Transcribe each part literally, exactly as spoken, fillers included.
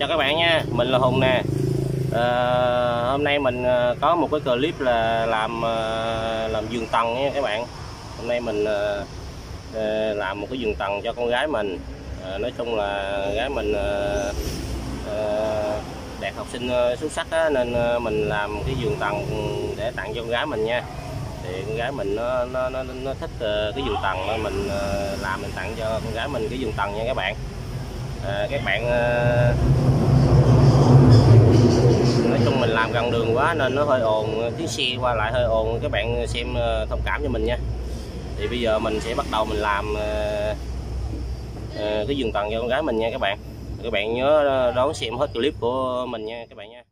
chào các bạn nha, mình là Hùng nè. À, hôm nay mình có một cái clip là làm làm giường tầng nha các bạn. Hôm nay mình à, làm một cái giường tầng cho con gái mình. À, nói chung là gái mình à, đạt học sinh xuất sắc á, nên mình làm cái giường tầng để tặng cho con gái mình nha. Thì con gái mình nó nó nó, nó thích cái giường tầng nên mình làm mình tặng cho con gái mình cái giường tầng nha các bạn. À, các bạn à, nói chung mình làm gần đường quá nên nó hơi ồn, tiếng xe qua lại hơi ồn, các bạn xem à, thông cảm cho mình nha. Thì bây giờ mình sẽ bắt đầu mình làm à, à, cái giường tầng cho con gái mình nha các bạn. Các bạn nhớ đón xem hết clip của mình nha các bạn nha.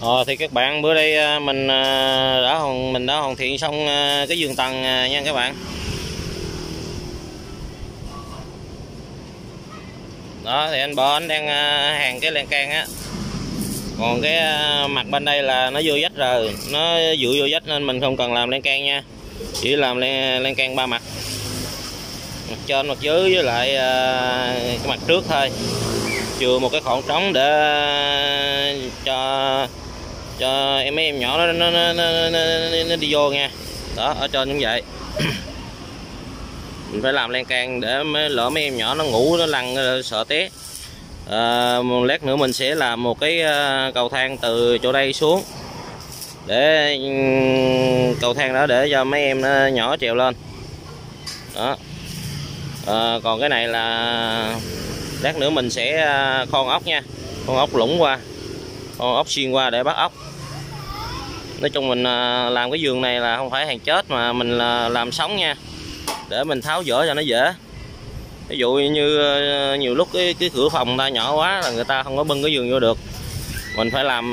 Ờ, thì các bạn bữa đây mình đã hoàn mình đã hoàn thiện xong cái giường tầng nha các bạn. Đó thì anh Bò anh đang hàng cái lan can á, còn cái mặt bên đây là nó vô vách rồi, nó dựa vô vách nên mình không cần làm lan can nha, chỉ làm lan, lan can ba mặt, mặt trên mặt dưới với lại cái mặt trước thôi, chừa một cái khoảng trống để cho cho em mấy em nhỏ nó nó, nó, nó, nó đi vô nha. Đó ở trên cũng vậy, mình phải làm lan can để mấy, lỡ mấy em nhỏ nó ngủ nó lăn sợ té. À, một lát nữa mình sẽ làm một cái cầu thang từ chỗ đây xuống, để cầu thang đó để cho mấy em nhỏ trèo lên đó. À, còn cái này là lát nữa mình sẽ con ốc nha, con ốc lũng qua, con ốc xuyên qua để bắt ốc. Nói chung mình làm cái giường này là không phải hàng chết mà mình làm sống nha, để mình tháo dỡ cho nó dễ. Ví dụ như nhiều lúc cái, cái cửa phòng người ta nhỏ quá là người ta không có bưng cái giường vô được, mình phải làm,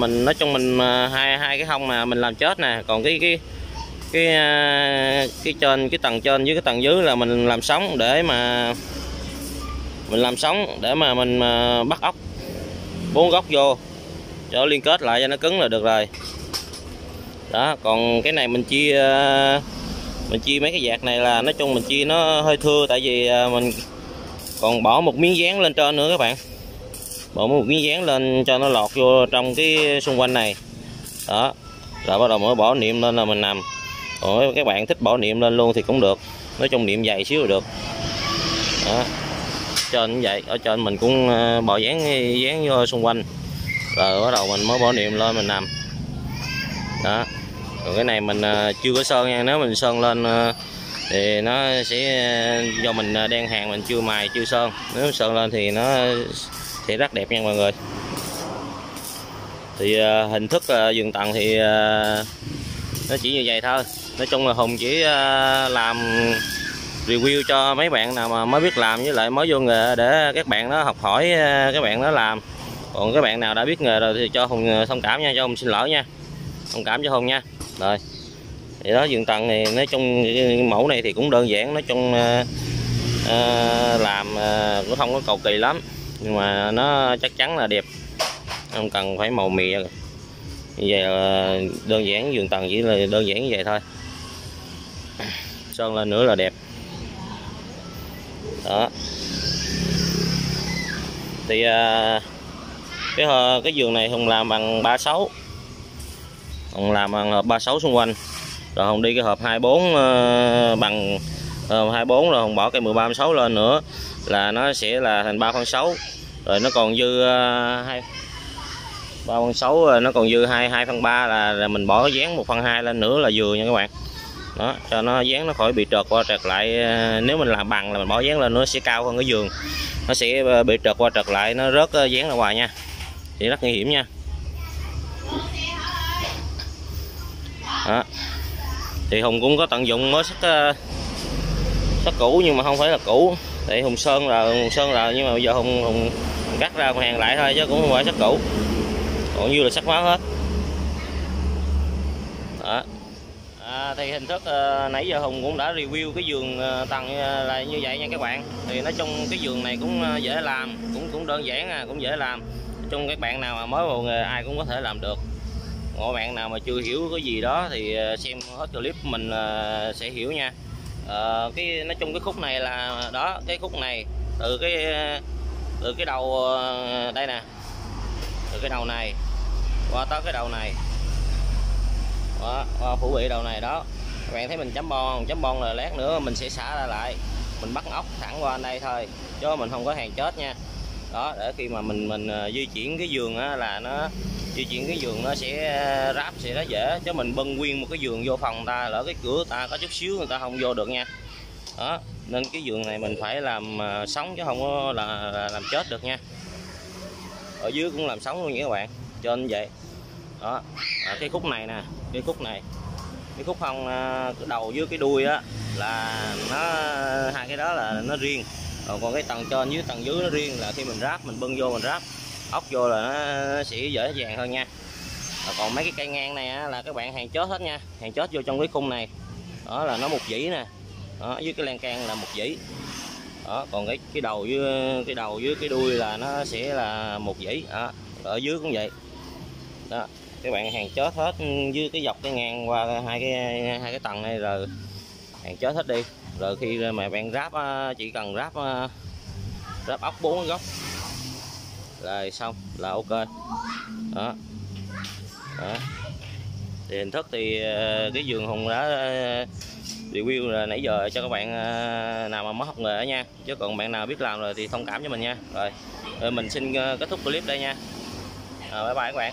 mình nói chung mình hai hai cái hông mà mình làm chết nè, còn cái cái cái cái trên cái tầng trên với cái tầng dưới là mình làm sống để mà mình làm sống để mà mình bắt ốc bốn góc vô cho liên kết lại cho nó cứng là được rồi. Đó còn cái này mình chia mình chia mấy cái vạt này là nói chung mình chia nó hơi thưa, tại vì mình còn bỏ một miếng dán lên trên nữa các bạn, bỏ một miếng dán lên cho nó lọt vô trong cái xung quanh này. Đó rồi bắt đầu mới bỏ niệm lên là mình nằm, còn các bạn thích bỏ niệm lên luôn thì cũng được, nói chung niệm dày xíu là được. Đó trên cũng vậy, ở trên mình cũng bỏ dán dán vô xung quanh rồi bắt đầu mình mới bỏ niệm lên mình nằm. Đó còn cái này mình chưa có sơn nha, nếu mình sơn lên thì nó sẽ do mình đen hàng mình chưa mài chưa sơn, nếu sơn lên thì nó sẽ rất đẹp nha mọi người. Thì hình thức giường tầng thì nó chỉ như vậy thôi, nói chung là Hùng chỉ làm review cho mấy bạn nào mà mới biết làm với lại mới vô nghề để các bạn nó học hỏi, các bạn nó làm. Còn các bạn nào đã biết nghề rồi thì cho Hùng thông cảm nha, cho Hùng xin lỗi nha, thông cảm cho Hùng nha. Rồi thì đó, giường tầng thì nói chung mẫu này thì cũng đơn giản, nói chung uh, làm uh, cũng không có cầu kỳ lắm nhưng mà nó chắc chắn là đẹp, không cần phải màu mè. Như vậy là đơn giản, giường tầng chỉ là đơn giản như vậy thôi, sơn lên nữa là đẹp. Đó thì uh, cái uh, cái giường này Hùng làm bằng ba sáu, Hùng làm bằng hộp ba sáu xung quanh, rồi Hùng đi cái hộp hai bốn uh, bằng uh, hai bốn, rồi Hùng bỏ cái mười ba phẩy sáu lên nữa là nó sẽ là thành ba phẩy sáu, rồi nó còn dư hai ba phẩy sáu, rồi nó còn dư hai hai phẩy ba là, là mình bỏ dán một phần hai lên nữa là vừa nha các bạn. Đó cho nó dán nó khỏi bị trượt qua trượt lại, nếu mình làm bằng là mình bỏ dán lên nó sẽ cao hơn cái giường, nó sẽ bị trượt qua trượt lại, nó rớt dán ra ngoài nha, thì rất nguy hiểm nha. Đó. Thì Hùng cũng có tận dụng mới sắt sắt cũ nhưng mà không phải là cũ, thì Hùng sơn là Hùng sơn là nhưng mà bây giờ Hùng Hùng cắt ra hàng lại thôi chứ cũng không phải sắt cũ, còn như là sắt hóa hết. Đó. À, thì hình thức à, nãy giờ Hùng cũng đã review cái giường à, tầng à, là như vậy nha các bạn. Thì nói chung cái giường này cũng à, dễ làm, cũng cũng đơn giản à, cũng dễ làm. Nói chung các bạn nào mà mới vào nghề ai cũng có thể làm được. Còn bạn nào mà chưa hiểu cái gì đó thì à, xem hết clip mình à, sẽ hiểu nha. À, cái nói chung cái khúc này là đó, cái khúc này từ cái từ cái đầu à, đây nè, từ cái đầu này qua tới cái đầu này. Đó, phủ bị đầu này đó, các bạn thấy mình chấm bon chấm bon là lát nữa mình sẽ xả ra lại, mình bắt ốc thẳng qua đây thôi chứ mình không có hàng chết nha. Đó để khi mà mình mình di chuyển cái giường á, là nó di chuyển cái giường nó sẽ ráp sẽ nó dễ, chứ mình bưng nguyên một cái giường vô phòng ta lỡ cái cửa ta có chút xíu người ta không vô được nha. Đó nên cái giường này mình phải làm sống chứ không có là, là làm chết được nha, ở dưới cũng làm sống luôn nha các bạn, cho nên vậy. Đó à, cái khúc này nè, cái khúc này cái khúc hông cái đầu với cái đuôi á là nó hai cái đó là nó riêng, còn cái tầng trên với tầng dưới nó riêng, là khi mình ráp mình bưng vô mình ráp ốc vô là nó sẽ dễ dàng hơn nha. Còn mấy cái cây ngang này á, là các bạn hàng chết hết nha, hàng chết vô trong cái khung này đó là nó một dĩ nè, ở dưới cái lan can là một dĩ đó, còn cái cái đầu với cái đầu với cái đuôi là nó sẽ là một dĩ đó. Ở dưới cũng vậy đó, các bạn hàng chết hết dưới cái dọc cái ngang qua hai cái hai cái tầng này rồi hàng chết hết đi. Rồi khi mà bạn ráp chỉ cần ráp ráp ốc bốn góc là xong là ok đó. Đó. Thì hình thức thì cái vườn Hùng đã review là nãy giờ cho các bạn nào mà mới học nghề nha, chứ còn bạn nào biết làm rồi thì thông cảm cho mình nha. Rồi, rồi mình xin kết thúc clip đây nha. Rồi, bye bye các bạn,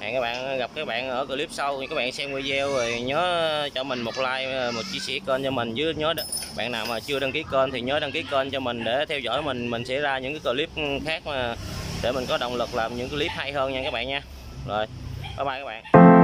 hẹn các bạn gặp các bạn ở clip sau. Các bạn xem video rồi nhớ cho mình một like, một chia sẻ kênh cho mình, với nhớ bạn nào mà chưa đăng ký kênh thì nhớ đăng ký kênh cho mình để theo dõi mình. Mình sẽ ra những cái clip khác mà để mình có động lực làm những clip hay hơn nha các bạn nha. Rồi, bye bye các bạn.